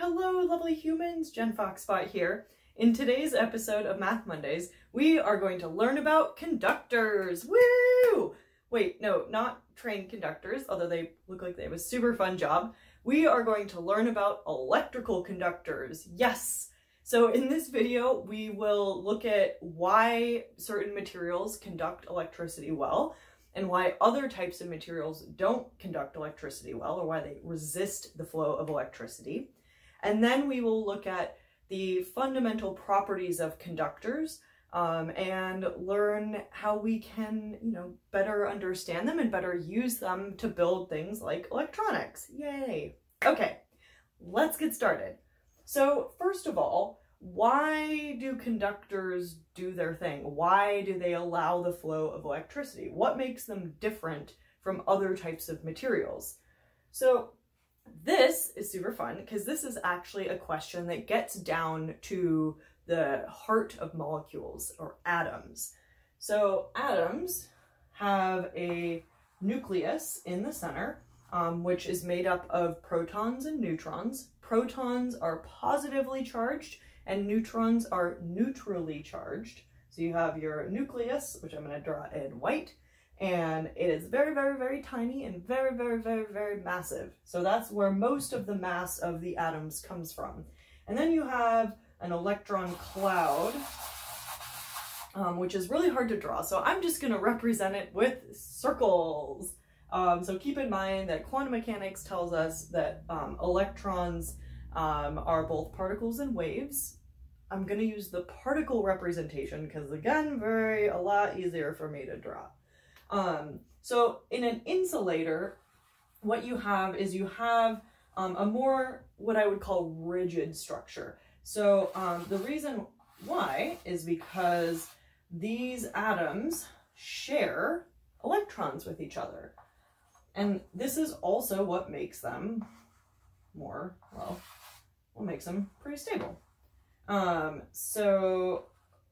Hello, lovely humans! Jen Foxbot here. In today's episode of Math Mondays, we are going to learn about conductors! Woo! Wait, no, not train conductors, although they look like they have a super fun job. We are going to learn about electrical conductors. Yes! So in this video, we will look at why certain materials conduct electricity well, and why other types of materials don't conduct electricity well, or why they resist the flow of electricity. And then we will look at the fundamental properties of conductors and learn how we can, better understand them and better use them to build things like electronics. Yay! Okay, let's get started. So first of all, why do conductors do their thing? Why do they allow the flow of electricity? What makes them different from other types of materials? So this is super fun because this is actually a question that gets down to the heart of molecules or atoms. So atoms have a nucleus in the center, which is made up of protons and neutrons. Protons are positively charged and neutrons are neutrally charged. So you have your nucleus, which I'm going to draw in white, and it is very, very, very tiny and very, very, very, very massive. So that's where most of the mass of the atoms comes from. And then you have an electron cloud, which is really hard to draw. So I'm just going to represent it with circles. So keep in mind that quantum mechanics tells us that electrons are both particles and waves. I'm going to use the particle representation because, again, a lot easier for me to draw. So in an insulator, what you have is you have a more, what I would call, rigid structure. So the reason why is because these atoms share electrons with each other. And this is also what makes them pretty stable. So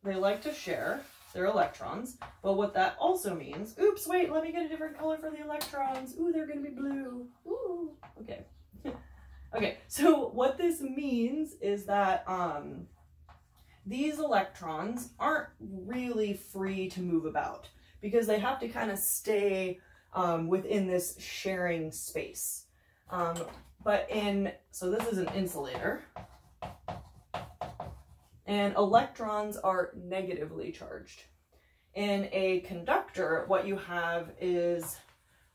they like to share their electrons, but what that also means, oops, wait, let me get a different color for the electrons. Ooh, they're gonna be blue. Ooh, okay. Okay, so what this means is that these electrons aren't really free to move about because they have to kind of stay within this sharing space. So this is an insulator, and electrons are negatively charged. In a conductor, what you have is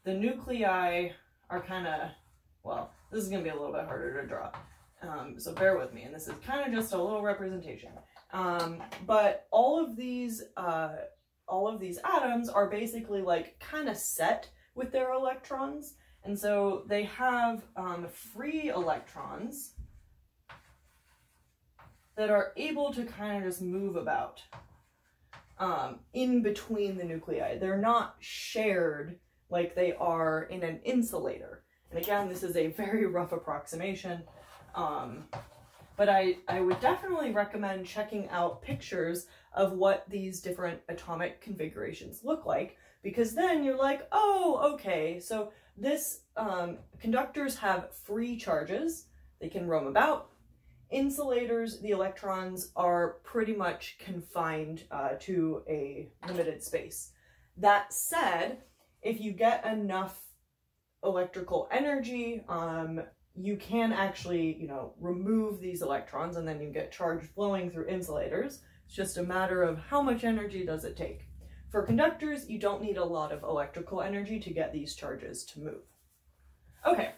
the nuclei are kind of, well, this is going to be a little bit harder to draw, so bear with me, and this is kind of just a little representation. But all of these atoms are basically like kind of set with their electrons. And so they have free electrons that are able to kind of just move about in between the nuclei. They're not shared like they are in an insulator. And again, this is a very rough approximation, but I would definitely recommend checking out pictures of what these different atomic configurations look like, because then you're like, oh, okay, so this, conductors have free charges, they can roam about. Insulators, the electrons are pretty much confined to a limited space. That said, if you get enough electrical energy, you can actually, remove these electrons, and then you get charge flowing through insulators. It's just a matter of how much energy does it take. For conductors, you don't need a lot of electrical energy to get these charges to move. Okay,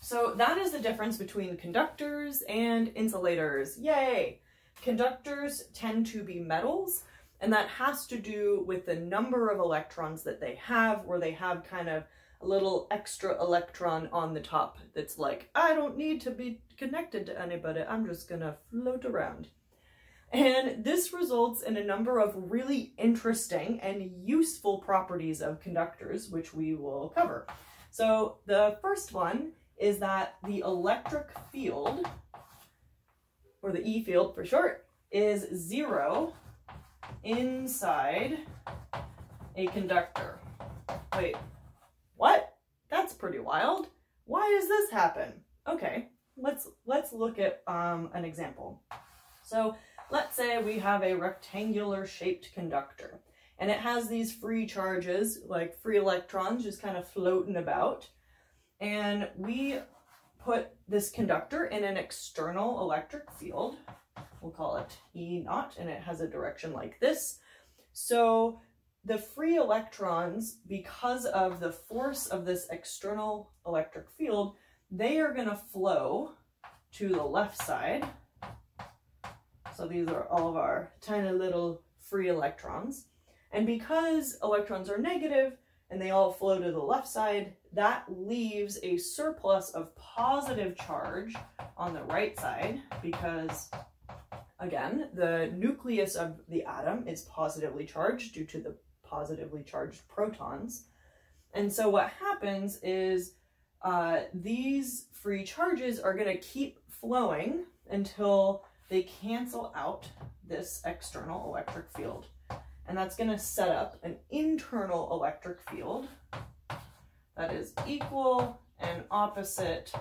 so that is the difference between conductors and insulators. Yay! Conductors tend to be metals, and that has to do with the number of electrons that they have, where they have kind of a little extra electron on the top that's like, I don't need to be connected to anybody, I'm just gonna float around. And this results in a number of really interesting and useful properties of conductors, which we will cover. So the first one is that the electric field, or the E field for short, is zero inside a conductor. Wait, what? That's pretty wild. Why does this happen? Okay, let's look at an example. So let's say we have a rectangular shaped conductor, and it has these free charges, like free electrons just kind of floating about, and we put this conductor in an external electric field. We'll call it E0, and it has a direction like this. So the free electrons, because of the force of this external electric field, they are going to flow to the left side. So these are all of our tiny little free electrons. And because electrons are negative and they all flow to the left side, that leaves a surplus of positive charge on the right side, because again, the nucleus of the atom is positively charged due to the positively charged protons. And so what happens is these free charges are going to keep flowing until they cancel out this external electric field. And that's going to set up an internal electric field that is equal and opposite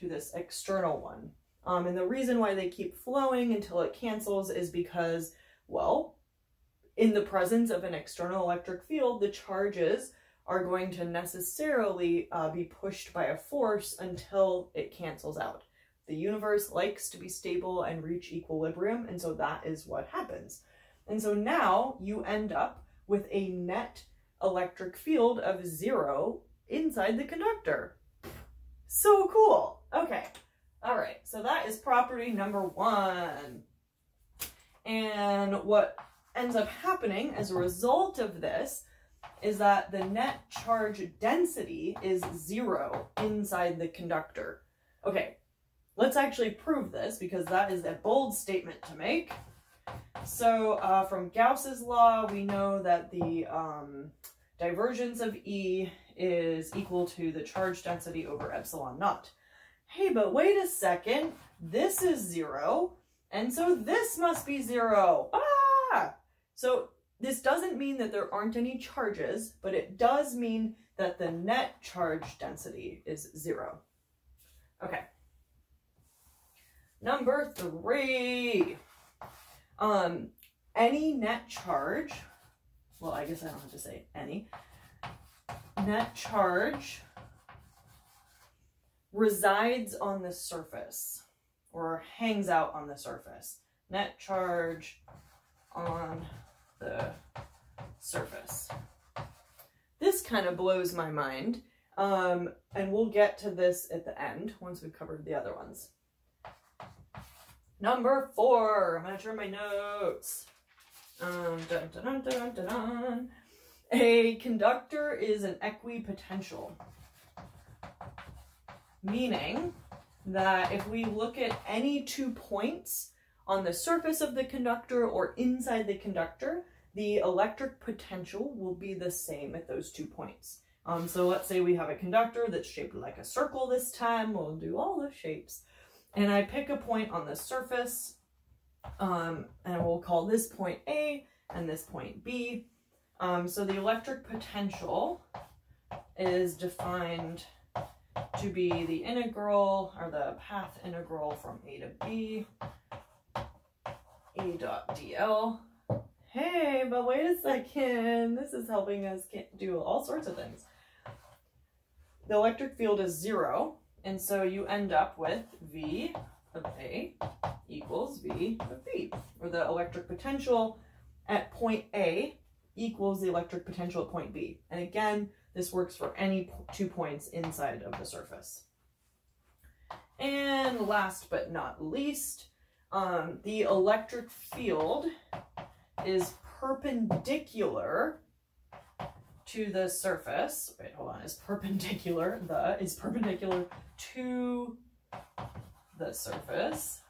to this external one. And the reason why they keep flowing until it cancels is because, well, in the presence of an external electric field, the charges are going to necessarily be pushed by a force until it cancels out. The universe likes to be stable and reach equilibrium, and so that is what happens. And so now you end up with a net electric field of 0 inside the conductor. So cool. Okay. All right, so that is property number 1. And what ends up happening as a result of this is that the net charge density is 0 inside the conductor. Okay, let's actually prove this, because that is a bold statement to make. So from Gauss's law, we know that the divergence of E is equal to the charge density over epsilon naught. Hey, but wait a second, this is 0, and so this must be 0. Ah! So this doesn't mean that there aren't any charges, but it does mean that the net charge density is 0. Okay. Number 3. Any net charge, well, I guess I don't have to say any, net charge resides on the surface or hangs out on the surface. Net charge on the surface. This kind of blows my mind, and we'll get to this at the end once we've covered the other ones. Number 4, I'm going to turn my notes. Dun, dun, dun, dun, dun, dun. A conductor is an equipotential, meaning that if we look at any 2 points on the surface of the conductor or inside the conductor, the electric potential will be the same at those 2 points. So let's say we have a conductor that's shaped like a circle this time. We'll do all the shapes. And I pick a point on the surface, and we'll call this point A and this point B. So the electric potential is defined to be the integral, or the path integral from A to B, A dot dl. Hey, but wait a second, this is helping us do all sorts of things. The electric field is 0, and so you end up with V of A equals V of B, or the electric potential at point A equals the electric potential at point B. And again, this works for any 2 points inside of the surface. And last but not least, the electric field is perpendicular to the surface. Wait, hold on, is perpendicular to the surface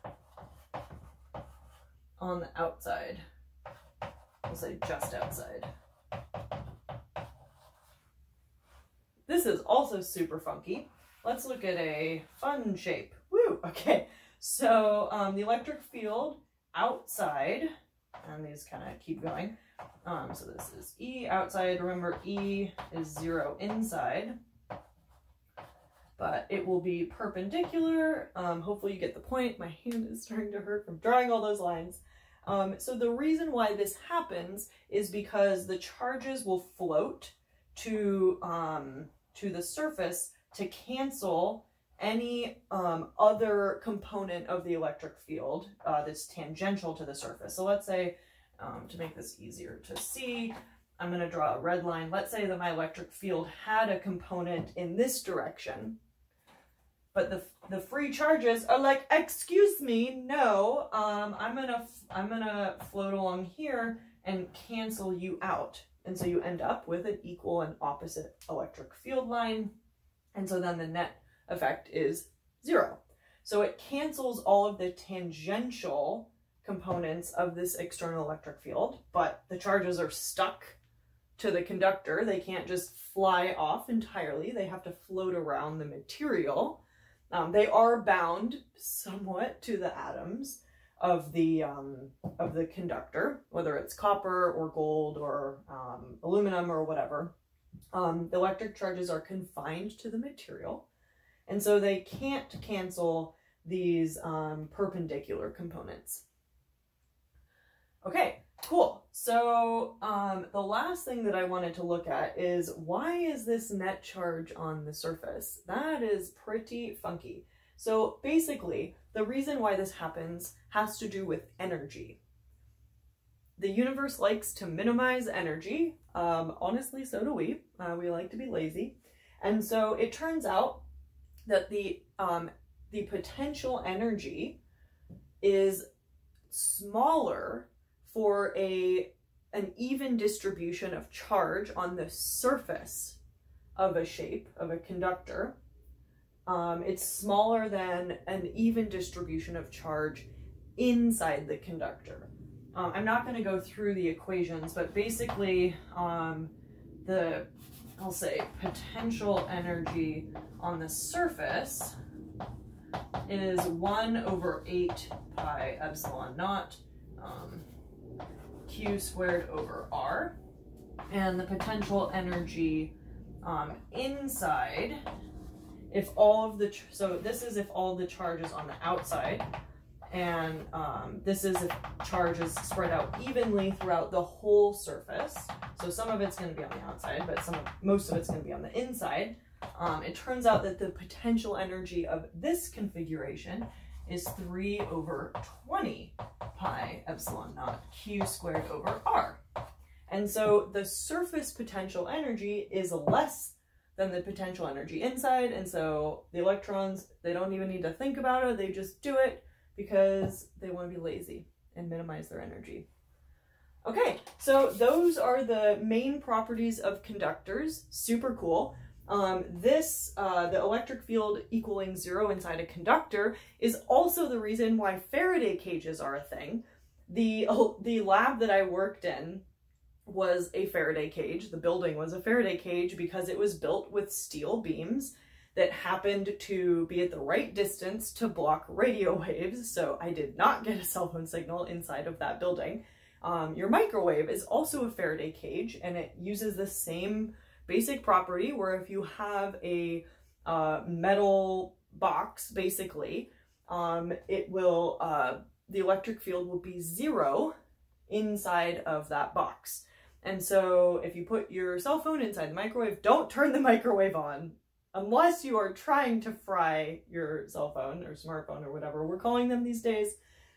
on the outside. We'll say just outside. This is also super funky. Let's look at a fun shape. Woo! Okay, so the electric field outside, and these kind of keep going. So this is E outside. Remember, E is 0 inside. but it will be perpendicular. Hopefully you get the point. My hand is starting to hurt from drawing all those lines. So the reason why this happens is because the charges will float to the surface to cancel any other component of the electric field that's tangential to the surface. So let's say, to make this easier to see, I'm going to draw a red line. Let's say that my electric field had a component in this direction, but the free charges are like, excuse me, no, I'm gonna float along here and cancel you out. And so you end up with an equal and opposite electric field line. And so then the net effect is zero. So it cancels all of the tangential components of this external electric field, but the charges are stuck to the conductor. They can't just fly off entirely. They have to float around the material. They are bound somewhat to the atoms of the conductor, whether it's copper or gold or aluminum or whatever. The electric charges are confined to the material, and so they can't cancel these perpendicular components. Okay, cool. So the last thing that I wanted to look at is, why is this net charge on the surface? That is pretty funky. So basically, the reason why this happens has to do with energy. The universe likes to minimize energy. Honestly, so do we. We like to be lazy. And so it turns out that the potential energy is smaller for an even distribution of charge on the surface of a shape, of a conductor. It's smaller than an even distribution of charge inside the conductor. I'm not going to go through the equations, but basically I'll say potential energy on the surface is 1/8 pi epsilon naught. Q squared over R, and the potential energy inside, if all the charge is on the outside, and this is if charge is spread out evenly throughout the whole surface. So some of it's going to be on the outside, but most of it's going to be on the inside. It turns out that the potential energy of this configuration is 3/20 pi epsilon naught q squared over r. And so the surface potential energy is less than the potential energy inside, and so the electrons, they don't even need to think about it, they just do it because they want to be lazy and minimize their energy. Okay, so those are the main properties of conductors. Super cool. The electric field equaling zero inside a conductor is also the reason why Faraday cages are a thing. The lab that I worked in was a Faraday cage. The building was a Faraday cage because it was built with steel beams that happened to be at the right distance to block radio waves, so I did not get a cell phone signal inside of that building. Your microwave is also a Faraday cage, and it uses the same basic property where if you have a metal box, basically, the electric field will be zero inside of that box. And so if you put your cell phone inside the microwave, don't turn the microwave on unless you are trying to fry your cell phone or smartphone or whatever we're calling them these days.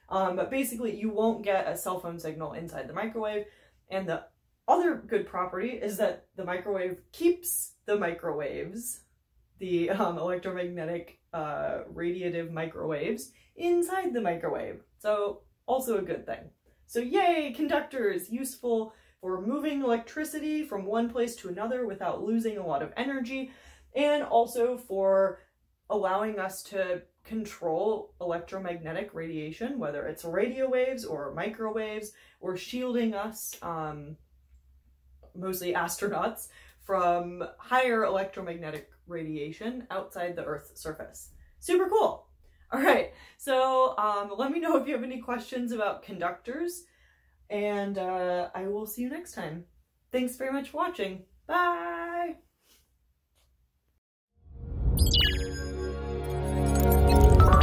But basically, you won't get a cell phone signal inside the microwave. And the other good property is that the microwave keeps the microwaves, the electromagnetic radiative microwaves, inside the microwave. So also a good thing. So yay, conductors, useful for moving electricity from one place to another without losing a lot of energy, and also for allowing us to control electromagnetic radiation, whether it's radio waves or microwaves, or shielding us, mostly astronauts, from higher electromagnetic radiation outside the Earth's surface. Super cool. All right, so let me know if you have any questions about conductors, and I will see you next time. Thanks very much for watching. Bye.